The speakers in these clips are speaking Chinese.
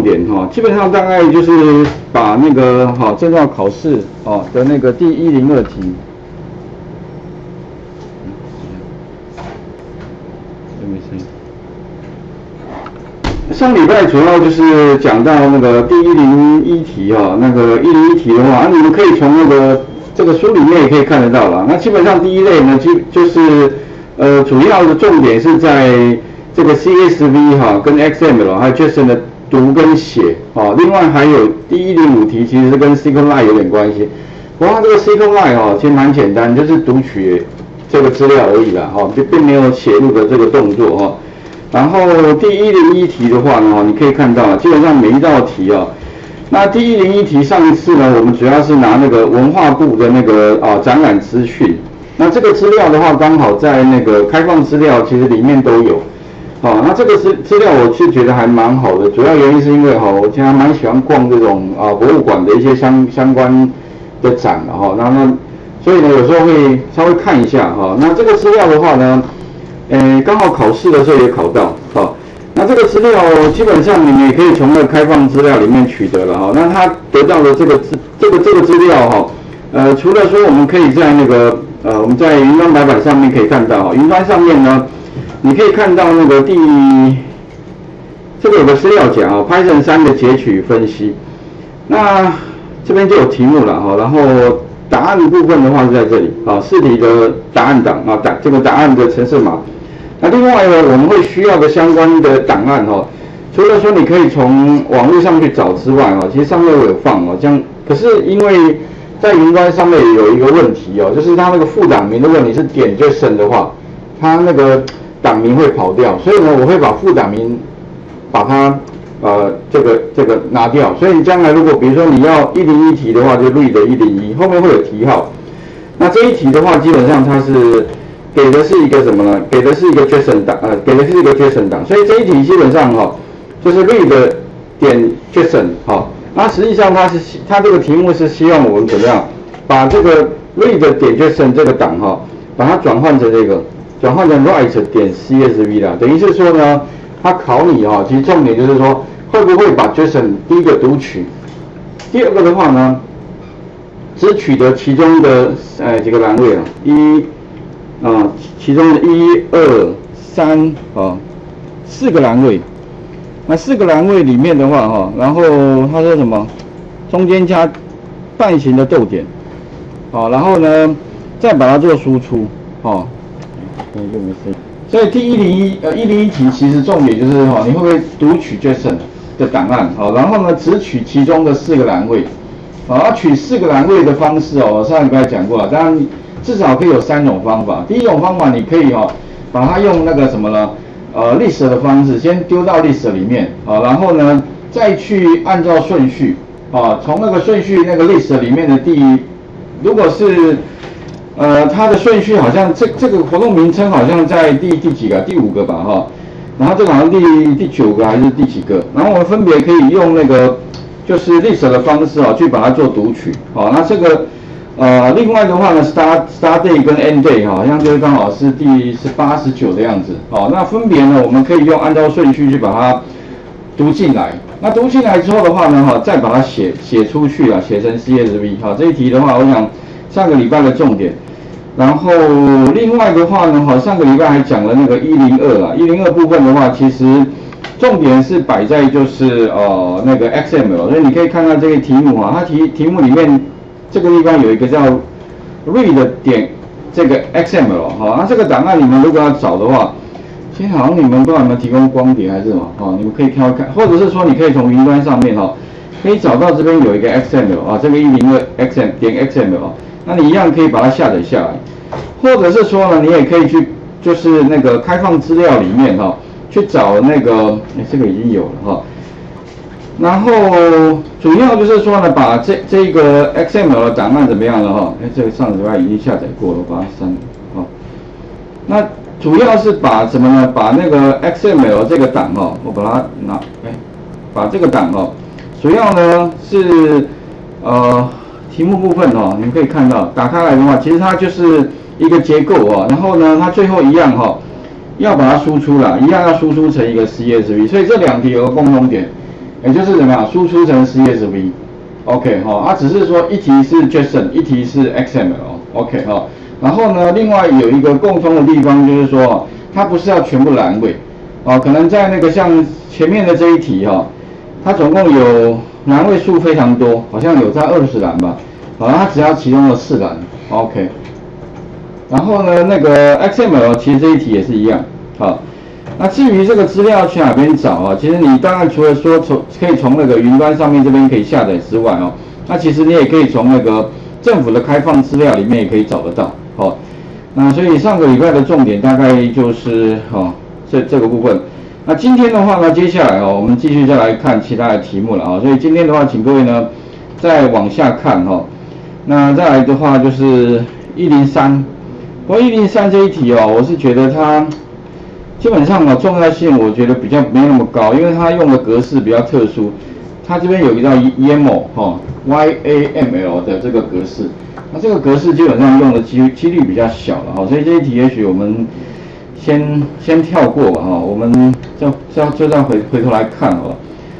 重点哈，基本上大概就是把那个哈证照考试哦的那个第102题，上礼拜主要就是讲到那个第101题哈，那个101题的话，你们可以从那个这个书里面也可以看得到啦。那基本上第一类呢，就是主要的重点是在这个 CSV 哈跟 XML 还有 JSON 的读跟写哦，另外还有第105题其实是跟 SQL Line 有点关系。不过这个 SQL Line 哦，其实蛮简单，就是读取这个资料而已啦，哈，并没有写入的这个动作哈。然后第101题的话呢，你可以看到基本上每一道题啊，那第101题上一次呢，我们主要是拿那个文化部的那个啊展览资讯，那这个资料的话刚好在那个开放资料其实里面都有。哦，那这个资料我是觉得还蛮好的，主要原因是因为哈，我经常蛮喜欢逛这种啊博物馆的一些相关的展的哈，那所以呢有时候会稍微看一下哈，那这个资料的话呢，刚好考试的时候也考到哈，那这个资料基本上你们也可以从那开放资料里面取得了哈，那他得到的这个资料哈，除了说我们可以在那个我们在云端白板上面可以看到哈，云端上面呢。你可以看到那个这个有个资料夹啊 ，Python 3的截取分析。那这边就有题目了哈，然后答案的部分的话是在这里啊，4题的答案档啊，这个答案的程式码。那另外呢，我们会需要的相关的档案哦，除了说你可以从网络上去找之外啊，其实上面我有放哦，这样可是因为在云端上面有一个问题哦，就是它那个副档名，如果你是点JSON的话，它那个档名会跑掉，所以呢，我会把副档名把它这个拿掉。所以你将来如果比如说你要101题的话，就 read101，后面会有题号。那这一题的话，基本上它是给的是一个什么呢？给的是一个 JSON 档，给的是一个 JSON 档。所以这一题基本上哈、哦，就是 read 点 JSON 哈、哦。那实际上它这个题目是希望我们怎么样把这个 read 点 JSON 这个档哈、哦，把它转换成 write 点 CSV 啦，等于是说呢，它考你哈、哦，其实重点就是说会不会把 JSON 第一个读取，第二个的话呢，只取得其中的几个栏位啊，其中的1、2、3啊4个栏位，那4个栏位里面的话哈、哦，然后它说什么，中间加半形的逗点，好、哦，然后呢再把它做输出，哦。所以第101题其实重点就是哈，你会不会读取 JSON 的档案？好，然后呢，只取其中的4个栏位。好，取4个栏位的方式哦，上礼拜讲过了，当然至少可以有3种方法。第一种方法，你可以哈，把它用那个什么呢？list 的方式，先丢到 list 里面，好，然后呢，再去按照顺序，啊，从那个顺序那个 list 里面的如果是。它的顺序好像这个活动名称好像在第几个？第5个吧，哈。然后这个好像第9个还是第几个？然后我们分别可以用那个就是 list 的方式啊、哦，去把它做读取。好、哦，那这个另外的话呢 ，start day 跟 end day 哈、哦，好像就是刚好是第18、19的样子。好、哦，那分别呢，我们可以用按照顺序去把它读进来。那读进来之后的话呢，哈、哦，再把它写出去啊，写成 CSV。好，这一题的话，我想上个礼拜的重点。然后另外的话呢，好，上个礼拜还讲了那个102啦，102部分的话，其实重点是摆在就是那个 XML， 所以你可以看到这个题目啊，它题目里面这个地方有一个叫 read 点这个 XML 哈，那这个档案你们如果要找的话，其实好像你们不知道有没有提供光碟还是什么哦，你们可以挑看，或者是说你可以从云端上面哈，可以找到这边有一个 XML 啊，这个102 点 XML 啊。那你一样可以把它下载下来，或者是说呢，你也可以去就是那个开放资料里面哈、哦，去找那个这个已经有了哈、哦。然后主要就是说呢，把这个 XML 的档案怎么样了哈、哦？这个上礼拜已经下载过了，我把它删了哈、哦。那主要是把什么呢？把那个 XML 这个档哈、哦，我把它拿把这个档哈、哦，主要呢是题目部分哦，你们可以看到，打开来的话，其实它就是一个结构哦。然后呢，它最后一样哈、哦，要把它输出了，一样要输出成一个 CSV。所以这2题有个共同点，也就是什么输出成 CSV。OK 哈、哦，它、啊、只是说一题是 JSON， 一题是 XML。OK 哈、哦，然后呢，另外有一个共通的地方就是说，它不是要全部栏位哦，可能在那个像前面的这一题哈、哦，它总共有栏位数非常多，好像有在20栏吧，好，它只要其中的4栏。OK。 然后呢，那个 XML 其实这一题也是一样，好。那至于这个资料去哪边找啊？其实你当然除了说可以从那个云端上面这边可以下载之外哦，那其实你也可以从那个政府的开放资料里面也可以找得到，好。那所以上个礼拜的重点大概就是哦这个部分。那今天的话呢，接下来哦，我们继续再来看其他的题目了啊、哦。所以今天的话，请各位呢再往下看哈、哦。那再来的话就是103。 不过103这一题哦，我是觉得它基本上哦重要性我觉得比较没那么高，因为它用的格式比较特殊。它这边有一道 YAML 哈 YAML 的这个格式，那这个格式基本上用的几率比较小了哈、哦，所以这一题也许我们先跳过吧哈、哦，我们就这样回头来看好了。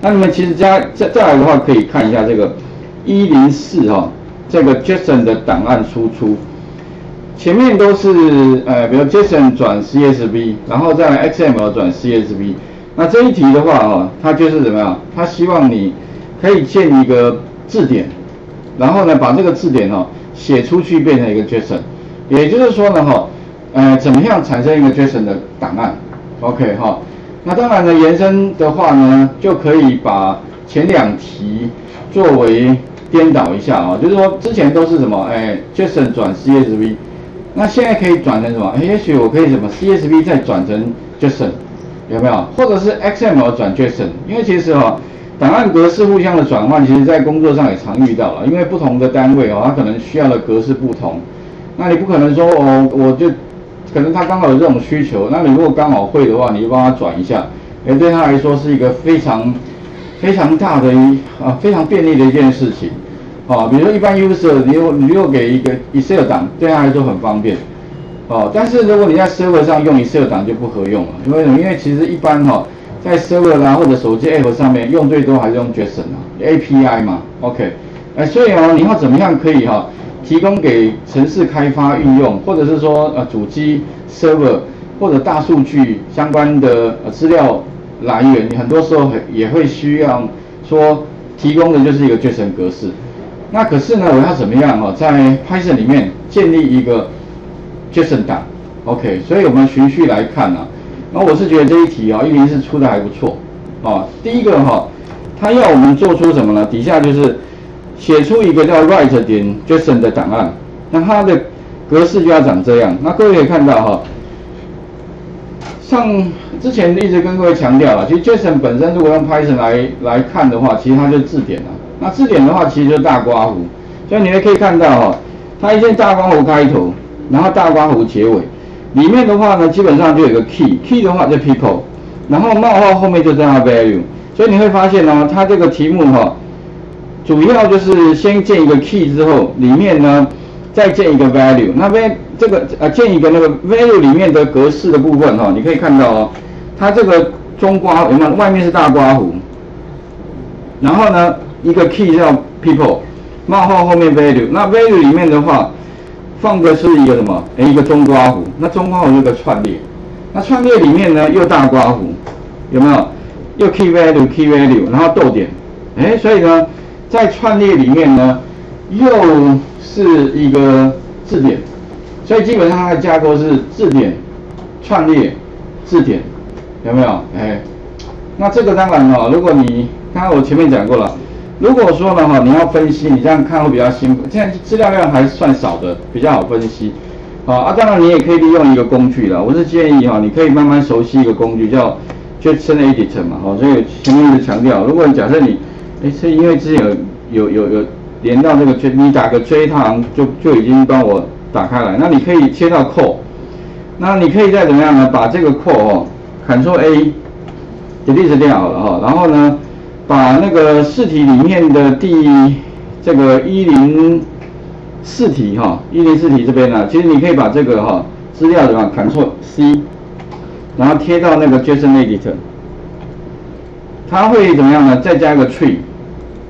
那你们其实再来的话可以看一下这个104哈、哦，这个 JSON 的档案输出。 前面都是比如 JSON 转 CSV， 然后再来 XML 转 CSV。那这一题的话哦，它就是怎么样？它希望你可以建一个字典，然后呢把这个字典哦写出去变成一个 JSON。也就是说呢哈，怎么样产生一个 JSON 的档案 ？OK 哈、哦。那当然呢延伸的话呢，就可以把前两题作为颠倒一下啊、哦，就是说之前都是什么JSON 转 CSV。 那现在可以转成什么？也许我可以什么 CSV 再转成 JSON， 有没有？或者是 XML 转 JSON？ 因为其实哈、哦，档案格式互相的转换，其实在工作上也常遇到了。因为不同的单位哦，它可能需要的格式不同，那你不可能说哦，我就可能他刚好有这种需求，那你如果刚好会的话，你就帮他转一下，对他来说是一个非常大的非常便利的一件事情。 哦，比如说一般 user， 你又给一个 Excel 档，对他来说很方便，哦，但是如果你在 server 上用 Excel 档就不合用了，因为其实一般哈、哦，在 server 啦、啊、或者手机 app 上面用最多还是用 JSON 啊 ，API 嘛 ，OK， 所以哦，你要怎么样可以哈、哦，提供给程式开发运用，或者是说主机 server 或者大数据相关的资料来源，你很多时候也会需要说提供的就是一个 JSON 格式。 那可是呢，我要怎么样哦，在 Python 里面建立一个 JSON 档 ，OK， 所以我们循序来看啊。那我是觉得这一题啊、哦，104出的还不错啊、哦。第一个哈、哦，它要我们做出什么呢？底下就是写出一个叫 write 点 JSON 的档案，那它的格式就要长这样。那各位可以看到哈、哦，之前一直跟各位强调了，其实 JSON 本身如果用 Python 来看的话，其实它就是字典了。 那字典的话，其实就是大括弧，所以你们可以看到哦，它一件大括弧开头，然后大括弧结尾，里面的话呢，基本上就有个 key 的话就 people， 然后冒号后面就加 value， 所以你会发现呢、哦，它这个题目哈、哦，主要就是先建一个 key 之后，里面呢再建一个 value， 那边这个建一个那个 value 里面的格式的部分哈、哦，你可以看到哦，它这个中括弧有没有外面是大括弧，然后呢？ 一个 key 叫 people， 冒号后面 value， 那 value 里面的话，放的是一个什么？一个中括弧，那中括弧有个串列，那串列里面呢又大括弧，有没有？又 key value， 然后逗点，所以呢，在串列里面呢，又是一个字典，所以基本上它的架构是字典、串列、字典，有没有？那这个当然哦，如果你刚刚我前面讲过了。 如果说呢哈，你要分析，你这样看会比较辛苦。现在资料量还算少的，比较好分析。啊，当然你也可以利用一个工具啦。我是建议哈，你可以慢慢熟悉一个工具叫 JustEditor 嘛。好，所以前面一直强调，如果你假设你，是因为之前有连到这个 J， 你打个 J 它好像就已经帮我打开来。那你可以切到 Code， 那你可以再怎么样呢？把这个 Code 哦 ，Ctrl A delete 掉好了哈、哦，然后呢？ 把那个试题里面的104题哈、哦，104题这边呢、啊，其实你可以把这个哈、哦、资料怎么样 Ctrl C， 然后贴到那个 JSON Editor，它会怎么样呢？再加一个 tree，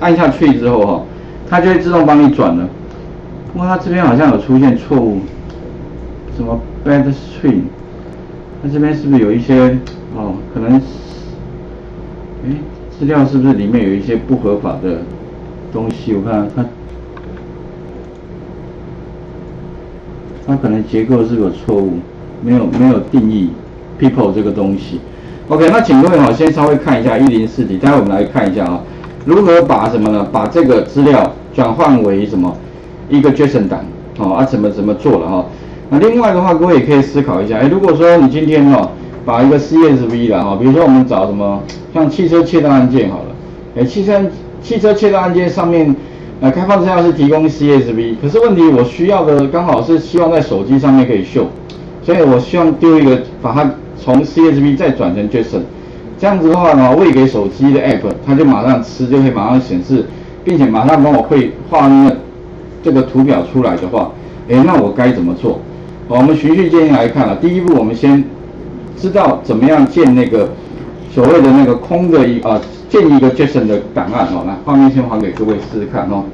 按一下 tree 之后哈，它就会自动帮你转了。不过它这边好像有出现错误，什么 bad tree， 它这边是不是有一些哦，可能，哎，资料是不是里面有一些不合法的东西？我看它。 它可能结构是有错误，没有定义 people 这个东西。OK， 那请各位哈，先稍微看一下104题，待会我们来看一下啊，如何把什么呢？把这个资料转换为什么一个 JSON 档哦啊，怎么做了哈、哦？那另外的话，各位也可以思考一下，哎，如果说你今天哦把一个 CSV 啦哈，比如说我们找什么像汽车窃盗案件好了，哎，汽车窃盗案件上面。 开放资料是提供 CSV， 可是问题我需要的刚好是希望在手机上面可以秀，所以我希望丢一个把它从 CSV 再转成 JSON， 这样子的话呢，喂给手机的 app， 它就马上吃就可以马上显示，并且马上帮我会画那个这个图表出来的话，哎，那我该怎么做？我们循序渐进来看啊，第一步我们先知道怎么样建那个所谓的那个空的建一个 JSON 的档案哦，来画面先还给各位试试看哦。